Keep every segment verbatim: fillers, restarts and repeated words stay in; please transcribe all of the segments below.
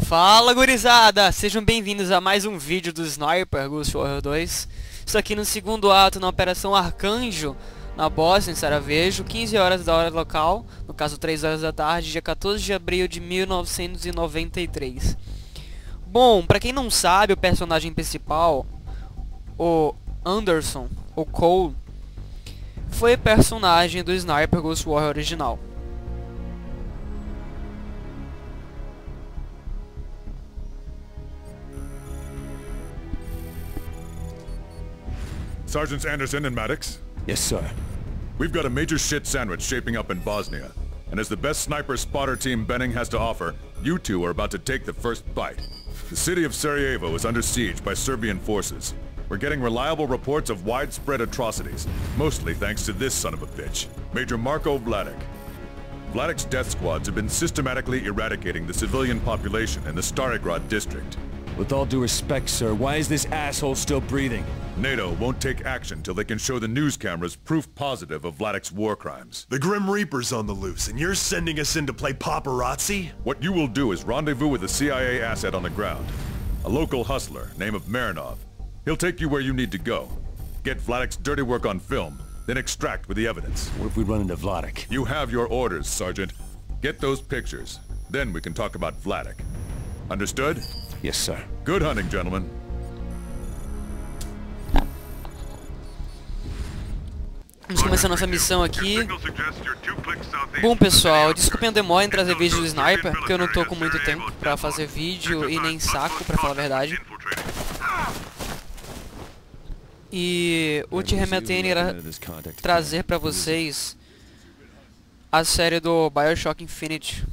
Fala gurizada, sejam bem-vindos a mais um vídeo do Sniper Ghost Warrior dois. Estou aqui no segundo ato na Operação Arcanjo, na Bósnia, em Sarajevo, quinze horas da hora local, no caso três horas da tarde, dia quatorze de abril de mil novecentos e noventa e três. Bom, pra quem não sabe, o personagem principal, o Anderson, o Cole, foi personagem do Sniper Ghost Warrior original. Sergeants Anderson and Maddox? Yes, sir. We've got a major shit sandwich shaping up in Bosnia. And as the best sniper spotter team Benning has to offer, you two are about to take the first bite. The city of Sarajevo is under siege by Serbian forces. We're getting reliable reports of widespread atrocities, mostly thanks to this son of a bitch, Major Marko Vladić. Vladek's death squads have been systematically eradicating the civilian population in the Starigrad district. With all due respect, sir, why is this asshole still breathing? NATO won't take action till they can show the news cameras proof positive of Vladek's war crimes. The Grim Reaper's on the loose, and you're sending us in to play paparazzi? What you will do is rendezvous with a C I A asset on the ground. A local hustler, name of Marinov. He'll take you where you need to go. Get Vladek's dirty work on film, then extract with the evidence. What if we run into Vladek? You have your orders, Sergeant. Get those pictures, then we can talk about Vladek. Understood? Yes, sir. Good hunting, gentlemen. Vamos começar nossa missão aqui. Bom pessoal, desculpem a demora em trazer vídeo do Sniper, porque eu não tô com muito tempo pra fazer vídeo e nem saco, pra falar a verdade. E o TRMatN irá trazer pra vocês a série do BioShock Infinite.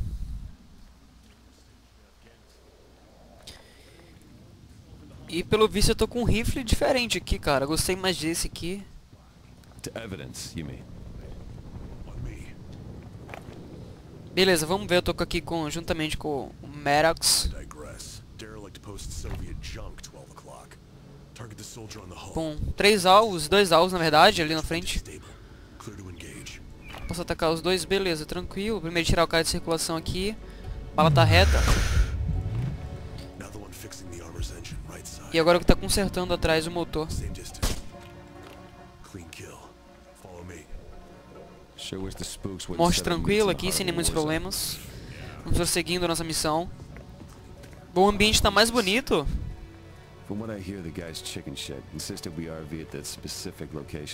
E pelo visto eu tô com um rifle diferente aqui, cara. Eu gostei mais desse aqui. Beleza, vamos ver, eu tô aqui com, juntamente com o Merox. Bom, três alvos, dois alvos na verdade, ali na frente. Posso atacar os dois, beleza, tranquilo. Primeiro tirar o cara de circulação aqui. Bala tá reta. E agora o que tá consertando atrás o motor. Morte tranquila aqui, sem muitos problemas. Vamos prosseguindo a nossa missão. Bom, o ambiente tá mais bonito.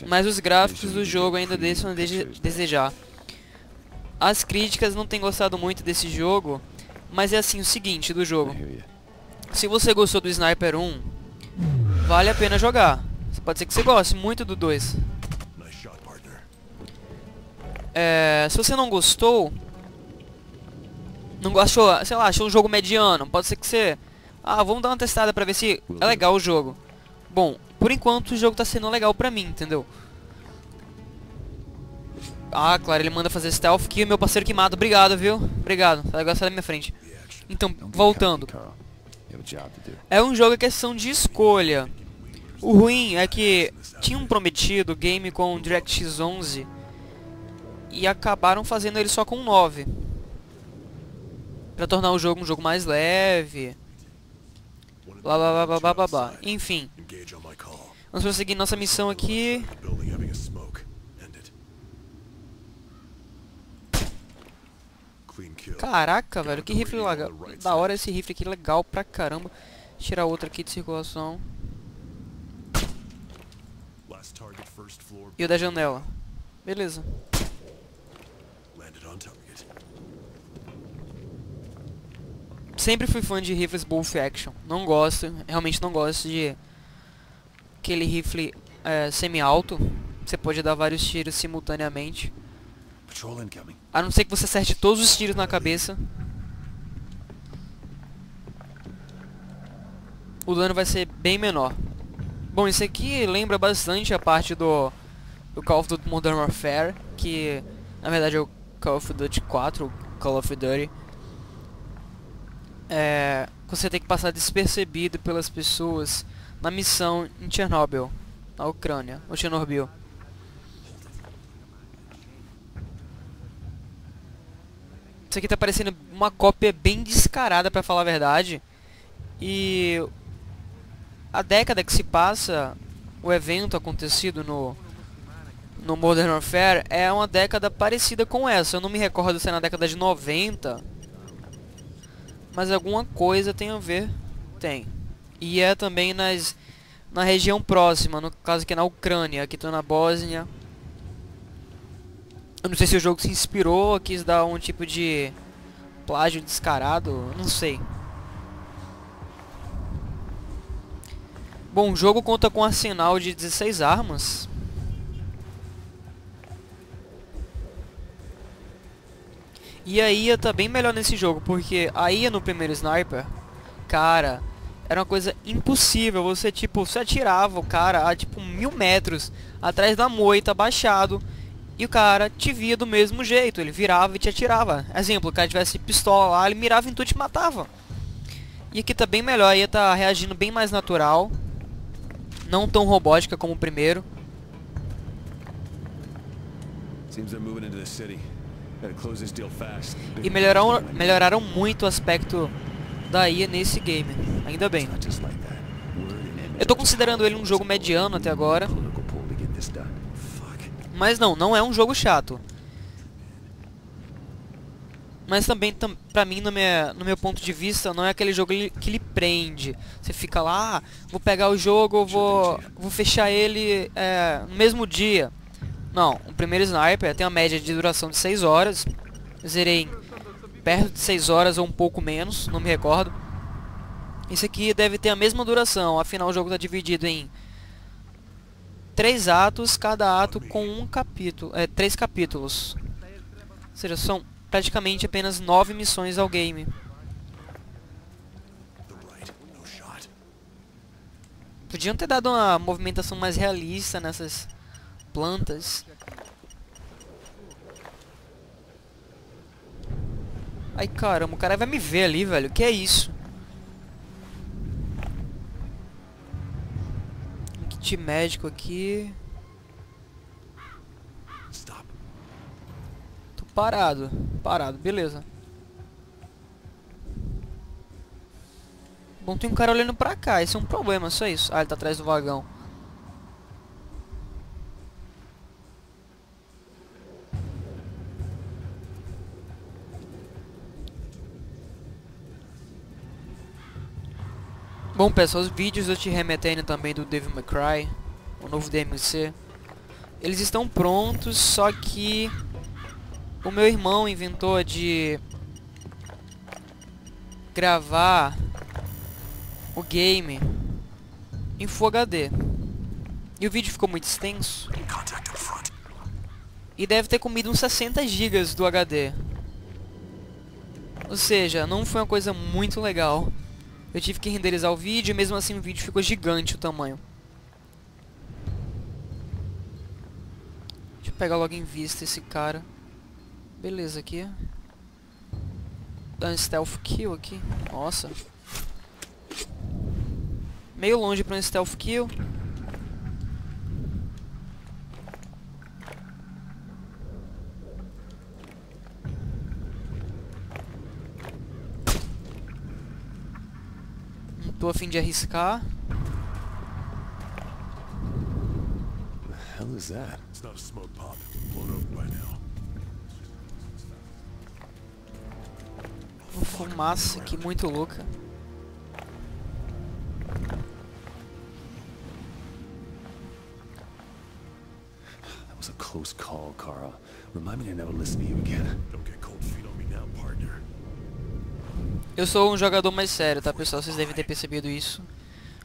Mas os gráficos do jogo ainda deixam a desejar. As críticas não têm gostado muito desse jogo, mas é assim o seguinte do jogo. Se você gostou do Sniper um, vale a pena jogar. Pode ser que você goste muito do dois. É, se você não gostou, não gostou, sei lá, achou um jogo mediano, pode ser que você... Ah, vamos dar uma testada pra ver se é legal o jogo. Bom, por enquanto o jogo tá sendo legal pra mim, entendeu? Ah, claro, ele manda fazer stealth kill, meu parceiro que mata, obrigado, viu? Obrigado, tá legal, sai da minha frente. Então, voltando. É um jogo que é questão de escolha. O ruim é que tinha um prometido game com DirectX onze e acabaram fazendo ele só com nove. Pra tornar o jogo um jogo mais leve. Blá blá blá blá blá blá. Enfim. Vamos prosseguir nossa missão aqui. Caraca, velho, que rifle legal. Da hora esse rifle aqui, legal pra caramba. Tirar outro aqui de circulação. E o da janela. Beleza. Sempre fui fã de rifles bolt action. Não gosto, realmente não gosto de aquele rifle é, semi-alto. Você pode dar vários tiros simultaneamente. A não ser que você acerte todos os tiros na cabeça. O dano vai ser bem menor. Bom, isso aqui lembra bastante a parte do, do Call of Duty Modern Warfare, que na verdade é o Call of Duty quatro, o Call of Duty. É, você tem que passar despercebido pelas pessoas na missão em Chernobyl, na Ucrânia, ou Chernobyl. Isso aqui tá parecendo uma cópia bem descarada, pra falar a verdade. E a década que se passa, o evento acontecido no, no Modern Warfare é uma década parecida com essa. Eu não me recordo se é na década de noventa, mas alguma coisa tem a ver. Tem. E é também nas, na região próxima, no caso que é na Ucrânia, aqui tô na Bósnia. Eu não sei se o jogo se inspirou, quis dar um tipo de plágio descarado, não sei. Bom, o jogo conta com um arsenal de dezesseis armas. E a I A tá bem melhor nesse jogo, porque a I A no primeiro Sniper, cara, era uma coisa impossível. Você, tipo, você atirava o cara a, tipo, mil metros atrás da moita, baixado, e o cara te via do mesmo jeito. Ele virava e te atirava. Exemplo, o cara tivesse pistola lá, ele mirava em tu e te matava. E aqui tá bem melhor, a I A tá reagindo bem mais natural. Não tão robótica como o primeiro. E melhoraram, melhoraram muito o aspecto da I A nesse game. Ainda bem. Eu tô considerando ele um jogo mediano até agora. Mas não, não é um jogo chato. Mas também, tam, pra mim, no meu, no meu ponto de vista, não é aquele jogo que lhe prende. Você fica lá, ah, vou pegar o jogo, vou, vou fechar ele é, no mesmo dia. Não, o primeiro Sniper tem uma média de duração de seis horas. Zerei perto de seis horas ou um pouco menos, não me recordo. Esse aqui deve ter a mesma duração, afinal o jogo está dividido em três atos, cada ato com um capítulo, é, três capítulos. Ou seja, são praticamente apenas nove missões ao game. Podiam ter dado uma movimentação mais realista nessas plantas. Ai caramba, o cara vai me ver ali, velho. Que é isso? Um kit médico aqui. Tô parado. Parado, beleza. Bom, tem um cara olhando pra cá, esse é um problema, só isso. Ah, ele tá atrás do vagão. Bom pessoal, os vídeos do T R MatN também do David McCry, o novo D M C, eles estão prontos, só que o meu irmão inventou de gravar o game em Full H D. E o vídeo ficou muito extenso. E deve ter comido uns sessenta gigas do H D. Ou seja, não foi uma coisa muito legal. Eu tive que renderizar o vídeo e mesmo assim o vídeo ficou gigante o tamanho. Deixa eu pegar logo em vista esse cara. Beleza aqui. Dá um stealth kill aqui. Nossa. Meio longe para um stealth kill. Não tô a fim de arriscar. O que é isso? Não é smoke pop. Uma fumaça aqui muito louca. Close call, Carl. Remind me to never listen to you again. Don't get cold feet on me now, partner. Eu sou um jogador mais sério, tá pessoal? Vocês devem ter percebido isso.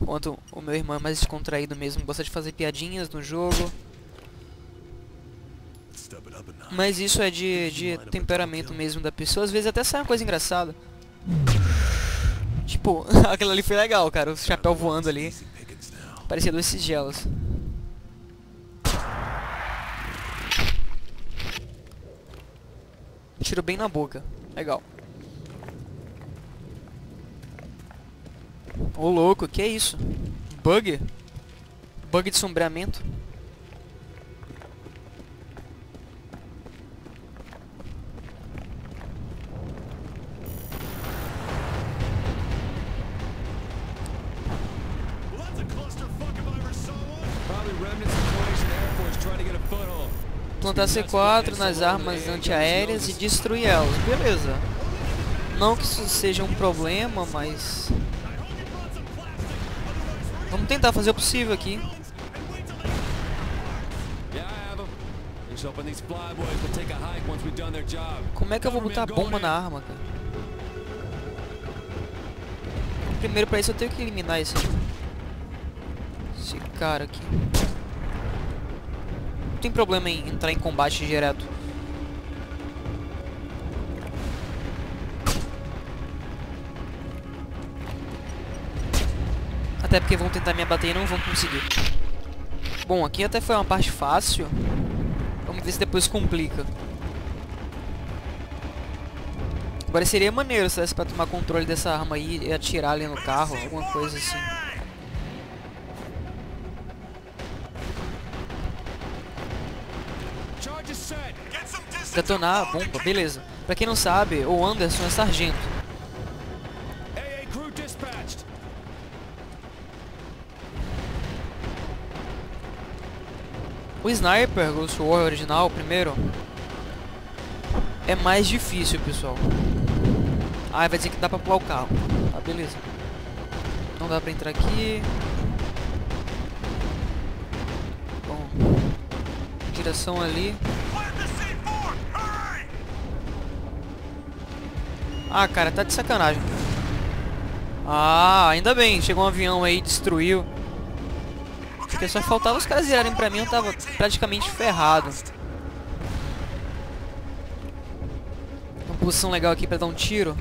Enquanto o meu irmão é mais descontraído mesmo, gosta de fazer piadinhas no jogo. Mas isso é de, de temperamento mesmo da pessoa. Às vezes até sai uma coisa engraçada. Tipo, aquilo ali foi legal, cara. O chapéu voando ali. Parecia dois sigelos. Tiro bem na boca. Legal. Ô louco, que é isso? Bug? Bug de sombreamento? plantar C quatro nas armas antiaéreas e destruir elas. Beleza. Não que isso seja um problema, mas... vamos tentar fazer o possível aqui. Como é que eu vou botar a bomba na arma, cara? Primeiro, pra isso eu tenho que eliminar esse, esse cara aqui. Não tem problema em entrar em combate direto. Até porque vão tentar me abater e não vão conseguir. Bom, aqui até foi uma parte fácil. Vamos ver se depois complica. Agora seria maneiro se desse pra tomar controle dessa arma aí e atirar ali no carro, alguma coisa assim. Detonar a bomba, beleza. Pra quem não sabe, o Anderson é sargento. O Sniper Ghost Warrior original, primeiro, é mais difícil, pessoal. Ah, vai dizer que dá pra pular o carro. Tá, beleza. Não dá pra entrar aqui. Bom. Direção ali. Ah, cara, tá de sacanagem. Ah, ainda bem. Chegou um avião aí, destruiu. Porque só faltava os caras virarem pra mim. Eu tava praticamente ferrado. Uma posição legal aqui pra dar um tiro.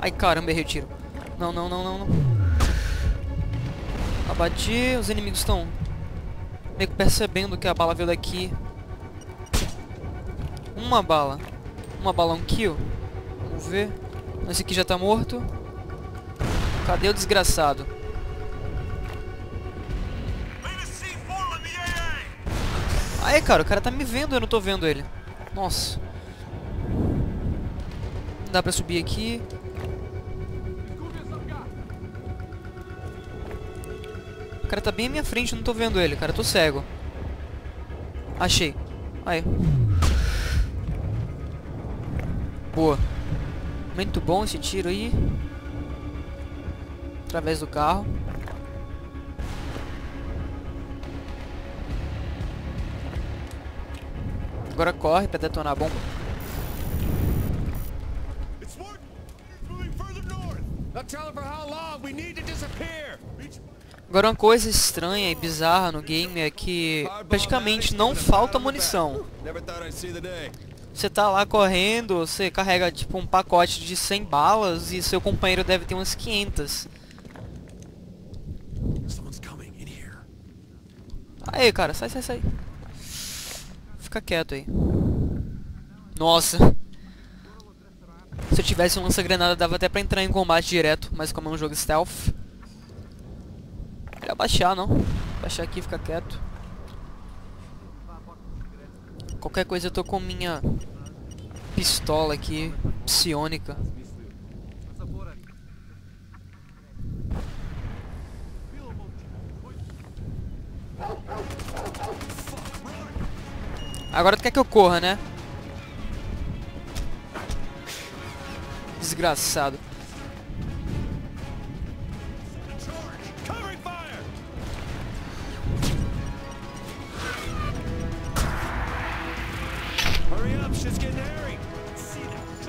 Ai, caramba, errei o tiro. Não, não, não, não, não. Abati, os inimigos estão meio que percebendo que a bala veio daqui. Uma bala. Uma bala, um kill. Vamos ver. Esse aqui já tá morto. Cadê o desgraçado? Aí, cara, o cara tá me vendo, eu não tô vendo ele. Nossa. Não dá pra subir aqui. O cara tá bem à minha frente, eu não tô vendo ele, cara. Eu tô cego. Achei. Aí. Boa. Muito bom esse tiro aí. Através do carro. Agora corre pra detonar a bomba. Agora uma coisa estranha e bizarra no game é que praticamente não falta munição. Você tá lá correndo, você carrega tipo um pacote de cem balas e seu companheiro deve ter umas quinhentas. Aí, cara, sai, sai, sai. Fica quieto aí. Nossa. Se eu tivesse um lança-granada dava até pra entrar em combate direto, mas como é um jogo stealth. Não ia abaixar, não. Abaixar aqui, fica quieto. Qualquer coisa eu tô com minha pistola aqui, psionica. Agora tu quer que eu corra, né? Desgraçado.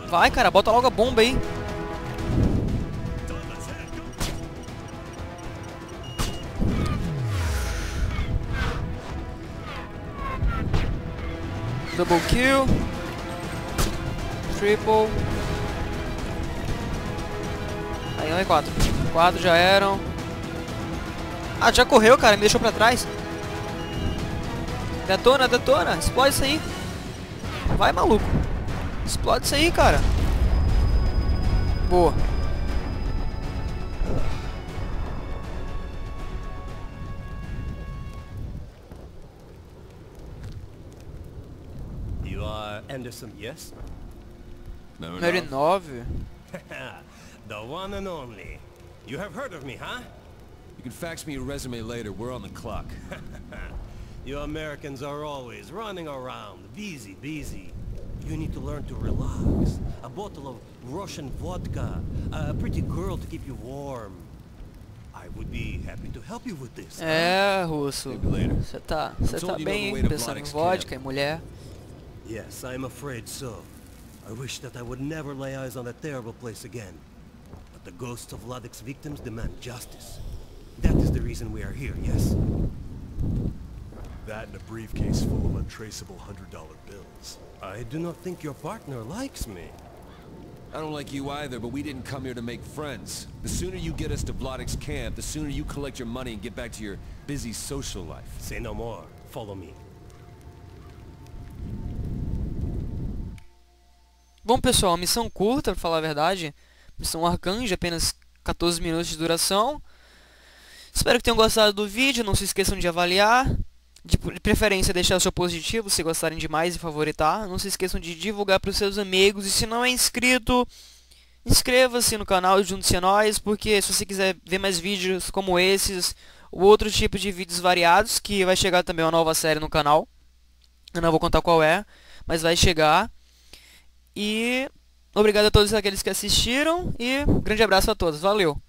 Vai, cara, bota logo a bomba aí. Double kill. Triple. Aí, não é quatro. Quatro já eram. Ah, já correu, cara. Me deixou pra trás. Detona, detona. Explode isso aí. Vai, maluco. Explode isso aí, cara. Boa. Anderson, yes? Marinov? The one and only. You have heard of me, huh? You can fax me your resume later. We're on the clock. You Americans are always running around. Busy, busy. You need to learn to relax. A bottle of Russian vodka, a pretty girl to keep you warm. I would be happy to help you with this. É, Russo. Você tá, você tá bem pensando em vodka e mulher? Yes, I'm afraid so. I wish that I would never lay eyes on that terrible place again. But the ghosts of Vladek's victims demand justice. That is the reason we are here, yes? That and a briefcase full of untraceable hundred dollar bills. I do not think your partner likes me. I don't like you either, but we didn't come here to make friends. The sooner you get us to Vladek's camp, the sooner you collect your money and get back to your busy social life. Say no more. Follow me. Bom pessoal, missão curta, pra falar a verdade. Missão Arcanjo, apenas quatorze minutos de duração. Espero que tenham gostado do vídeo, não se esqueçam de avaliar. De preferência deixar o seu positivo, se gostarem demais e favoritar. Não se esqueçam de divulgar para os seus amigos. E se não é inscrito, inscreva-se no canal e junte-se a nós. Porque se você quiser ver mais vídeos como esses, ou outros tipos de vídeos variados, que vai chegar também uma nova série no canal. Eu não vou contar qual é, mas vai chegar. E obrigado a todos aqueles que assistiram. E grande abraço a todos, valeu!